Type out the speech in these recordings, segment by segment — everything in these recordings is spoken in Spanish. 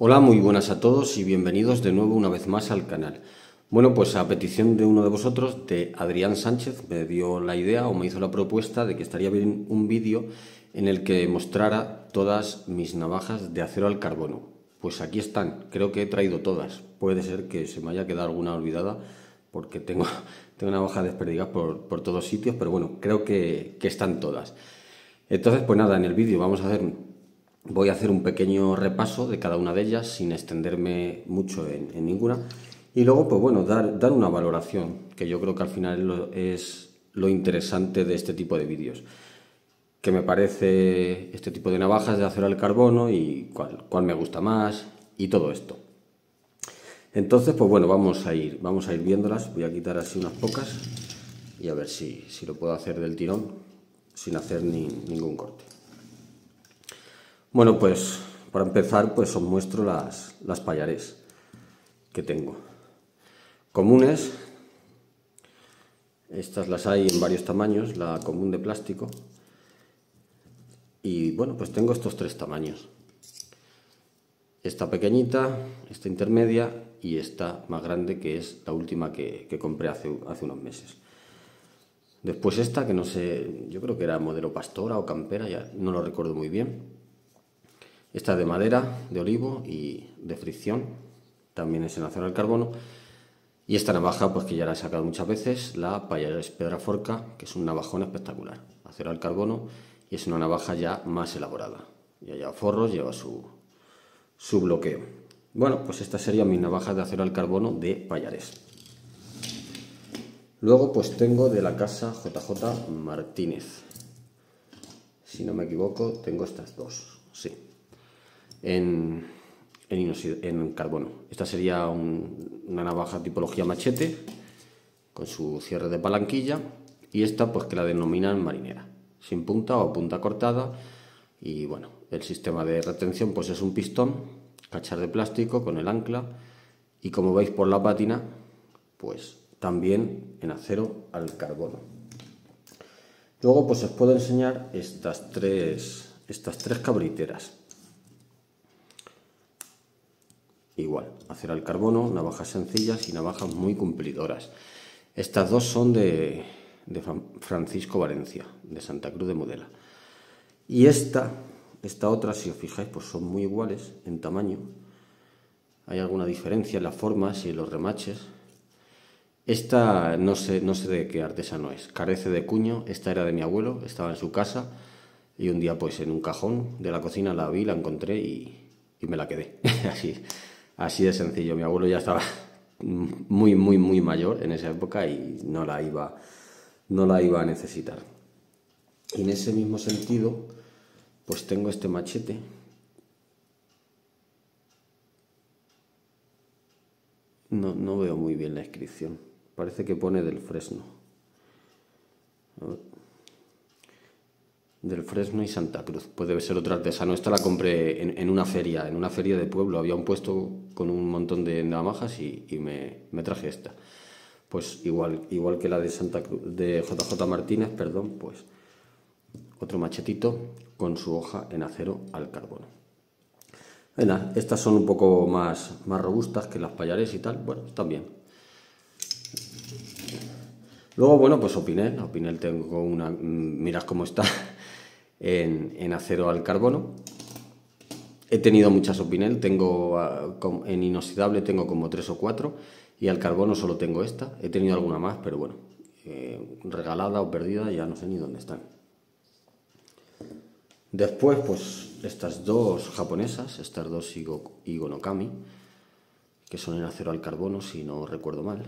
Hola, muy buenas a todos y bienvenidos de nuevo una vez más al canal. Bueno, pues a petición de uno de vosotros, de Adrián Sánchez, me dio la idea o me hizo la propuesta de que estaría bien un vídeo en el que mostrara todas mis navajas de acero al carbono. Pues aquí están, creo que he traído todas. Puede ser que se me haya quedado alguna olvidada porque tengo navajas desperdigadas por todos sitios, pero bueno, creo que están todas. Entonces, pues nada, en el vídeo voy a hacer un pequeño repaso de cada una de ellas sin extenderme mucho en ninguna y luego pues bueno dar una valoración, que yo creo que al final es lo interesante de este tipo de vídeos, que me parece este tipo de navajas de acero al carbono y cuál me gusta más y todo esto. Entonces pues bueno, vamos a ir viéndolas. Voy a quitar así unas pocas y a ver si lo puedo hacer del tirón sin hacer ningún corte. Bueno, pues para empezar pues os muestro las Pallarès que tengo. Comunes, estas las hay en varios tamaños, la común de plástico y bueno pues tengo estos tres tamaños. Esta pequeñita, esta intermedia y esta más grande que es la última que compré hace unos meses. Después esta que no sé, yo creo que era modelo pastora o campera, ya no lo recuerdo muy bien. Esta de madera, de olivo y de fricción, también es en acero al carbono. Y esta navaja, pues que ya la he sacado muchas veces, la Pallarès Pedraforca, que es un navajón espectacular, acero al carbono, y es una navaja ya más elaborada. Ya lleva forros, lleva su bloqueo. Bueno, pues estas serían mis navajas de acero al carbono de Pallarès. Luego pues tengo de la casa JJ Martínez. Si no me equivoco, tengo estas dos, sí. En carbono. Esta sería una navaja tipología machete con su cierre de palanquilla y esta pues que la denominan marinera, sin punta o punta cortada. Y bueno, el sistema de retención pues es un pistón, cachar de plástico con el ancla y como veis por la pátina pues también en acero al carbono. Luego pues os puedo enseñar estas tres cabriteras. Igual, acero al carbono, navajas sencillas y navajas muy cumplidoras. Estas dos son de Francisco Valencia, de Santa Cruz de Mudela. Y esta otra, si os fijáis, pues son muy iguales en tamaño. Hay alguna diferencia en las formas y en los remaches. Esta no sé de qué artesano es, carece de cuño. Esta era de mi abuelo, estaba en su casa y un día pues en un cajón de la cocina la vi, la encontré y me la quedé. Así de sencillo. Mi abuelo ya estaba muy, muy, muy mayor en esa época y no la iba a necesitar. Y en ese mismo sentido, pues tengo este machete. No veo muy bien la inscripción. Parece que pone Del Fresno. Del Fresno y Santa Cruz, pues debe ser otro artesano. Esta la compré en una feria de pueblo. Había un puesto con un montón de navajas y me traje esta. Pues igual que la de Santa Cruz, de JJ Martínez, perdón, pues otro machetito con su hoja en acero al carbono. Bueno, estas son un poco más robustas que las Pallarès y tal. Bueno, están bien. Luego, bueno, pues Opinel tengo una. Mirad cómo está. En acero al carbono he tenido muchas Opinel, tengo en inoxidable tengo como 3 o 4 y al carbono solo tengo esta. He tenido alguna más pero bueno, regalada o perdida, ya no sé ni dónde están. Después pues estas dos japonesas, estas dos Higo no Kami, que son en acero al carbono si no recuerdo mal.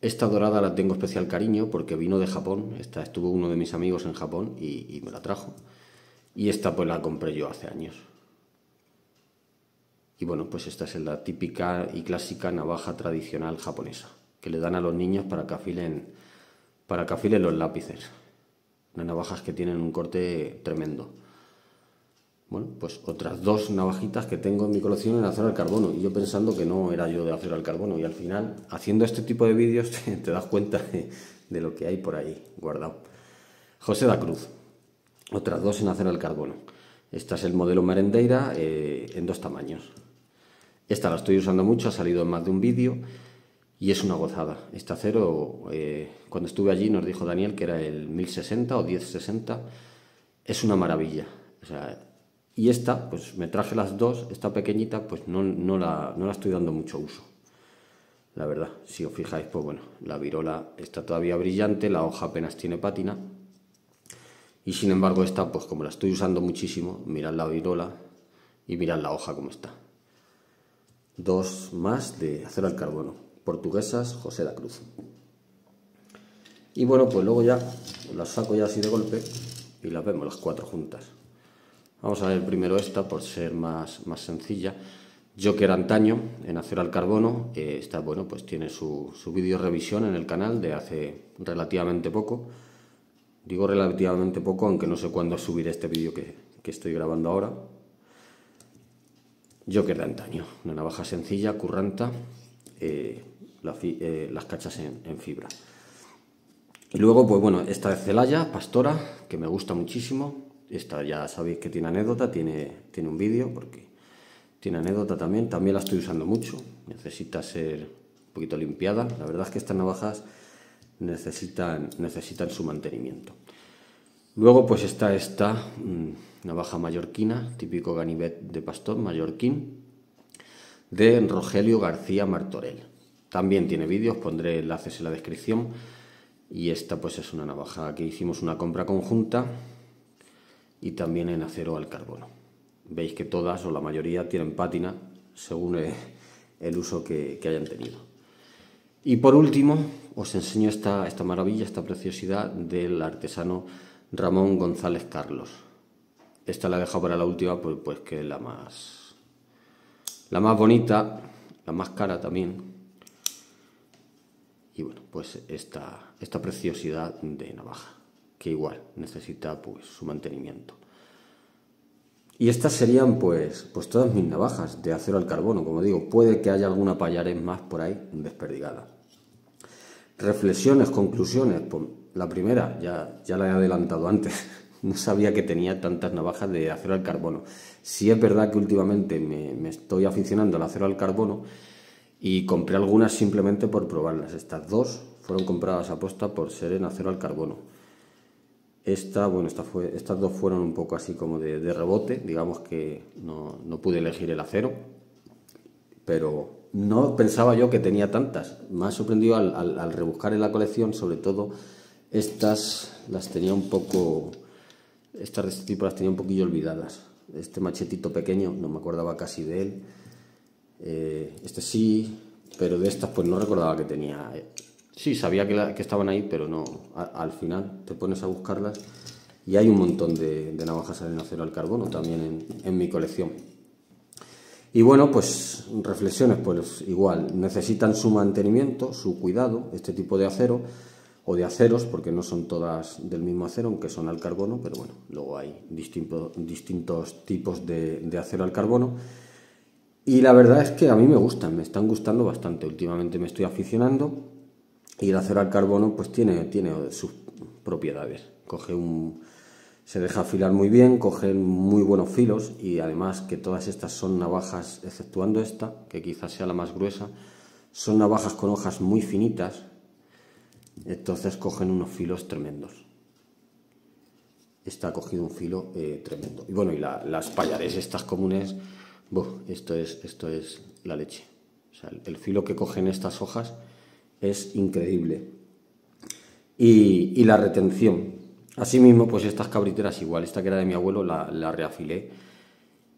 Esta dorada la tengo especial cariño porque vino de Japón. Esta estuvo uno de mis amigos en Japón y me la trajo. Y esta pues la compré yo hace años. Y bueno, pues esta es la típica y clásica navaja tradicional japonesa que le dan a los niños para que afilen los lápices. Unas navajas que tienen un corte tremendo. Bueno, pues otras dos navajitas que tengo en mi colección en acero al carbono. Y yo pensando que no era yo de acero al carbono. Y al final, haciendo este tipo de vídeos, te das cuenta de lo que hay por ahí guardado. José da Cruz. Otras dos en acero al carbono. Esta es el modelo Merendeira en dos tamaños. Esta la estoy usando mucho, ha salido en más de un vídeo y es una gozada. Esta acero, cuando estuve allí nos dijo Daniel que era el 1060 o 1060, es una maravilla. O sea, y esta, pues me traje las dos, esta pequeñita pues no la estoy dando mucho uso. La verdad, si os fijáis, pues bueno, la virola está todavía brillante, la hoja apenas tiene pátina. Y sin embargo esta, pues como la estoy usando muchísimo, mirad la virola y mirad la hoja como está. Dos más de acero al carbono, portuguesas, José da Cruz. Y bueno, pues luego ya las saco ya así de golpe y las vemos las cuatro juntas. Vamos a ver primero esta por ser más sencilla. Joker antaño en acero al carbono. Esta, bueno, pues tiene su vídeo revisión en el canal de hace relativamente poco. Digo relativamente poco, aunque no sé cuándo subiré este vídeo que estoy grabando ahora. Joker de antaño, una navaja sencilla, curranta, las cachas en fibra. Y luego, pues bueno, esta de Celaya, Pastora, que me gusta muchísimo. Esta ya sabéis que tiene anécdota, tiene un vídeo, porque tiene anécdota también. También la estoy usando mucho, necesita ser un poquito limpiada. La verdad es que estas navajas necesitan su mantenimiento. Luego pues está esta navaja mallorquina, típico ganivet de pastor mallorquín, de Rogelio García Martorell. También tiene vídeos, pondré enlaces en la descripción. Y esta pues es una navaja que hicimos una compra conjunta y también en acero al carbono. Veis que todas o la mayoría tienen pátina según el uso que hayan tenido. Y por último os enseño esta maravilla, esta preciosidad del artesano Ramón González Carlos. Esta la he dejado para la última, pues que es la más bonita, la más cara también. Y bueno, pues esta preciosidad de navaja, que igual necesita pues su mantenimiento. Y estas serían pues todas mis navajas de acero al carbono. Como digo, puede que haya alguna Pallarès más por ahí desperdigada. Reflexiones, conclusiones. Pues la primera, ya la he adelantado antes. No sabía que tenía tantas navajas de acero al carbono. Sí es verdad que últimamente me estoy aficionando al acero al carbono y compré algunas simplemente por probarlas. Estas dos fueron compradas a posta por ser en acero al carbono. Estas dos fueron un poco así como de rebote, digamos que no pude elegir el acero, pero no pensaba yo que tenía tantas. Me ha sorprendido al rebuscar en la colección, sobre todo estas tipo las tenía un poquillo olvidadas. Este machetito pequeño, no me acordaba casi de él, este sí, pero de estas pues no recordaba que tenía. Sí, sabía que estaban ahí, pero no. Al final te pones a buscarlas y hay un montón de navajas en acero al carbono también en mi colección. Y bueno, pues reflexiones, pues igual, necesitan su mantenimiento, su cuidado, este tipo de acero o de aceros, porque no son todas del mismo acero, aunque son al carbono, pero bueno, luego hay distintos tipos de acero al carbono. Y la verdad es que a mí me gustan, me están gustando bastante, últimamente me estoy aficionando. Y el acero al carbono pues tiene sus propiedades. Se deja afilar muy bien, coge muy buenos filos. Y además que todas estas son navajas, exceptuando esta, que quizás sea la más gruesa, son navajas con hojas muy finitas. Entonces cogen unos filos tremendos. Esta ha cogido un filo tremendo. Y bueno, y las Pallarès estas comunes, esto es la leche. O sea, el filo que cogen estas hojas es increíble. Y la retención. Asimismo, pues estas cabriteras igual. Esta que era de mi abuelo la reafilé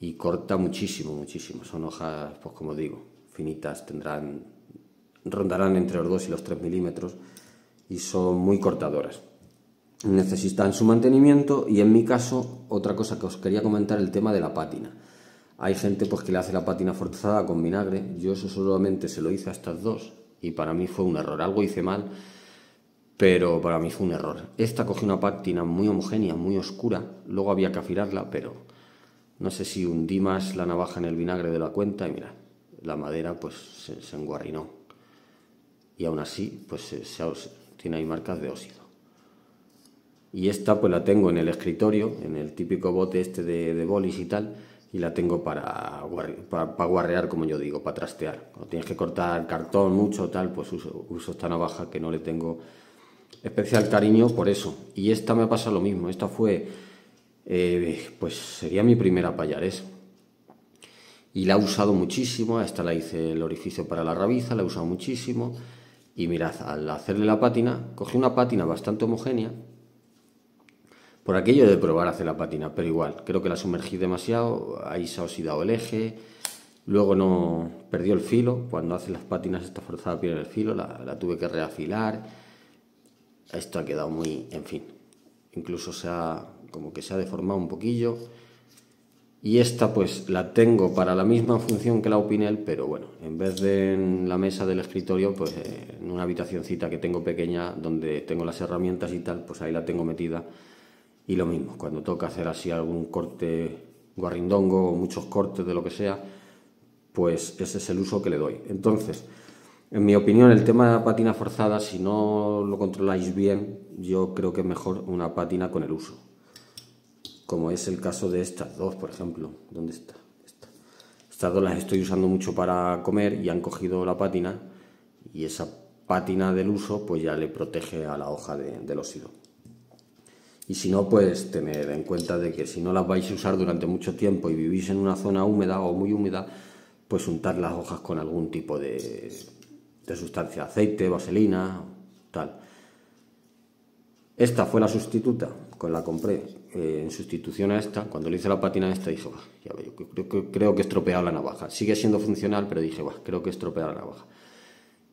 y corta muchísimo, muchísimo. Son hojas, pues como digo, finitas. Rondarán entre los 2 y los 3 milímetros y son muy cortadoras. Necesitan su mantenimiento y en mi caso, otra cosa que os quería comentar, el tema de la pátina. Hay gente pues que le hace la pátina forzada con vinagre. Yo eso solamente se lo hice a estas dos. Y para mí fue un error, algo hice mal, pero para mí fue un error. Esta cogió una pátina muy homogénea, muy oscura, luego había que afilarla, pero no sé si hundí más la navaja en el vinagre de la cuenta y mira, la madera pues se enguarrinó. Y aún así, pues tiene ahí marcas de óxido. y esta pues la tengo en el escritorio, en el típico bote este de bolis y tal, y la tengo para guarrear, como yo digo, para trastear. Cuando tienes que cortar cartón mucho tal, pues uso esta navaja, que no le tengo especial cariño por eso. Y esta me pasa lo mismo, esta fue, pues sería mi primera Pallarès. Y la he usado muchísimo, a esta la hice el orificio para la rabiza, la he usado muchísimo. Y mirad, al hacerle la pátina, cogí una pátina bastante homogénea, por aquello de probar a hacer la pátina, pero igual, creo que la sumergí demasiado, ahí se ha oxidado el eje, luego no perdió el filo, cuando haces las pátinas esta forzada pierde el filo, la tuve que reafilar, esto ha quedado muy, en fin, incluso como que se ha deformado un poquillo. Y esta pues la tengo para la misma función que la Opinel, pero bueno, en vez de en la mesa del escritorio, pues en una habitacioncita que tengo pequeña, donde tengo las herramientas y tal, pues ahí la tengo metida. Y lo mismo, cuando toca hacer así algún corte guarrindongo o muchos cortes de lo que sea, pues ese es el uso que le doy. Entonces, en mi opinión, el tema de la pátina forzada, si no lo controláis bien, yo creo que es mejor una pátina con el uso, como es el caso de estas dos, por ejemplo. ¿Dónde está? Estas dos las estoy usando mucho para comer y han cogido la pátina, y esa pátina del uso pues ya le protege a la hoja del óxido. Y si no, pues tener en cuenta de que si no las vais a usar durante mucho tiempo y vivís en una zona húmeda o muy húmeda, pues untar las hojas con algún tipo de sustancia, aceite, vaselina, tal. Esta fue la sustituta, la compré en sustitución a esta. Cuando le hice la pátina a esta dije, ya veo, creo que he estropeado la navaja. Sigue siendo funcional, pero dije, creo que he estropeado la navaja.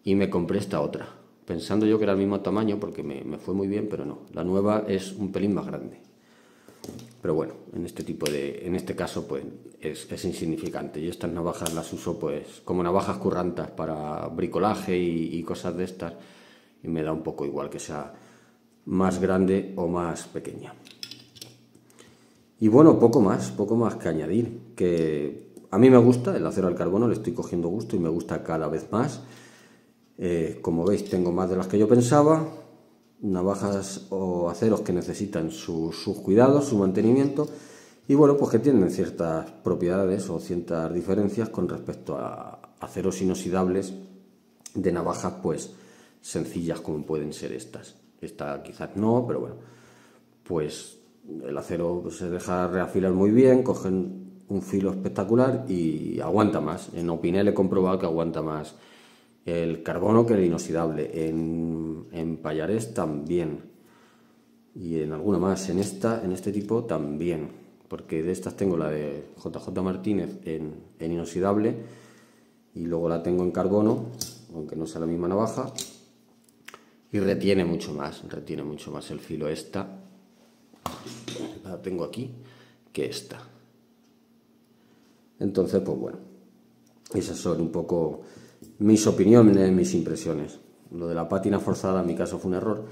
Y me compré esta otra, pensando yo que era el mismo tamaño, porque me fue muy bien, pero no. La nueva es un pelín más grande. Pero bueno, en este caso, pues es insignificante. Yo estas navajas las uso pues como navajas currantas para bricolaje y cosas de estas. Y me da un poco igual que sea más grande o más pequeña. Y bueno, poco más que añadir, que a mí me gusta el acero al carbono, le estoy cogiendo gusto y me gusta cada vez más. Como veis, tengo más de las que yo pensaba, navajas o aceros que necesitan sus cuidados, su mantenimiento, y bueno, pues que tienen ciertas propiedades o ciertas diferencias con respecto a aceros inoxidables de navajas pues sencillas como pueden ser estas. Esta quizás no, pero bueno, pues el acero se deja reafilar muy bien, cogen un filo espectacular y aguanta más. En Opinel he comprobado que aguanta más el carbono que el inoxidable, en Pallarès también, y en alguna más, en este tipo también, porque de estas tengo la de JJ Martínez en inoxidable y luego la tengo en carbono, aunque no sea la misma navaja. Y retiene mucho más el filo esta, la tengo aquí, que esta. Entonces, pues bueno, esas son un poco mis opiniones, mis impresiones. Lo de la pátina forzada en mi caso fue un error.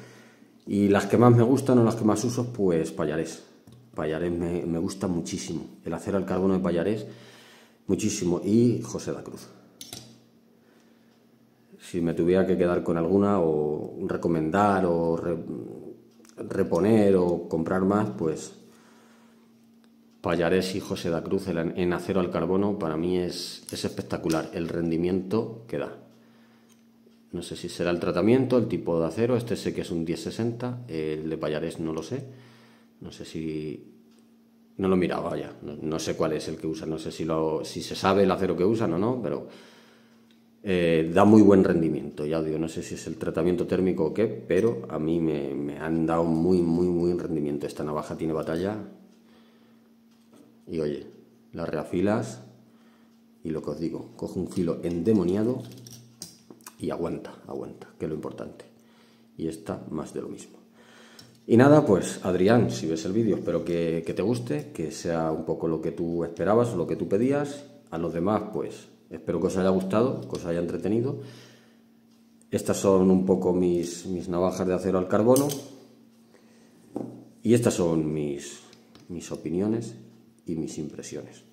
Y las que más me gustan o las que más uso, pues Pallarès. Pallarès me gusta muchísimo. El acero al carbono de Pallarès, muchísimo. Y José da Cruz. Si me tuviera que quedar con alguna o recomendar o reponer o comprar más, pues Pallarès y José da Cruz en acero al carbono para mí es espectacular el rendimiento que da. No sé si será el tratamiento, el tipo de acero. Este sé que es un 1060, el de Pallarès no lo sé. No sé si... no lo miraba ya, no sé cuál es el que usa, no sé si se sabe el acero que usan o no, pero... da muy buen rendimiento, ya os digo, no sé si es el tratamiento térmico o qué, pero a mí me han dado muy rendimiento. Esta navaja tiene batalla y oye, la reafilas y lo que os digo, coge un filo endemoniado y aguanta, que es lo importante. Y esta más de lo mismo. Y nada, pues Adrián, si ves el vídeo, espero que te guste, que sea un poco lo que tú esperabas o lo que tú pedías. A los demás, pues espero que os haya gustado, que os haya entretenido. Estas son un poco mis navajas de acero al carbono. Y estas son mis opiniones y mis impresiones.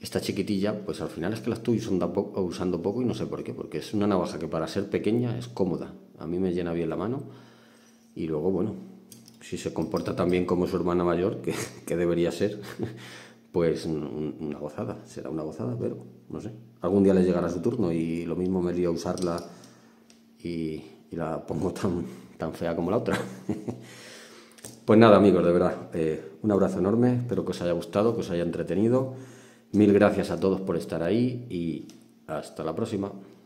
Esta chiquitilla, pues al final es que la estoy usando poco y no sé por qué. Porque es una navaja que para ser pequeña es cómoda. A mí me llena bien la mano. Y luego, bueno, si se comporta tan bien como su hermana mayor, que debería ser, pues una gozada, será una gozada, pero no sé. Algún día le llegará su turno y lo mismo me río a usarla y la pongo tan fea como la otra. Pues nada, amigos, de verdad, un abrazo enorme, espero que os haya gustado, que os haya entretenido. Mil gracias a todos por estar ahí y hasta la próxima.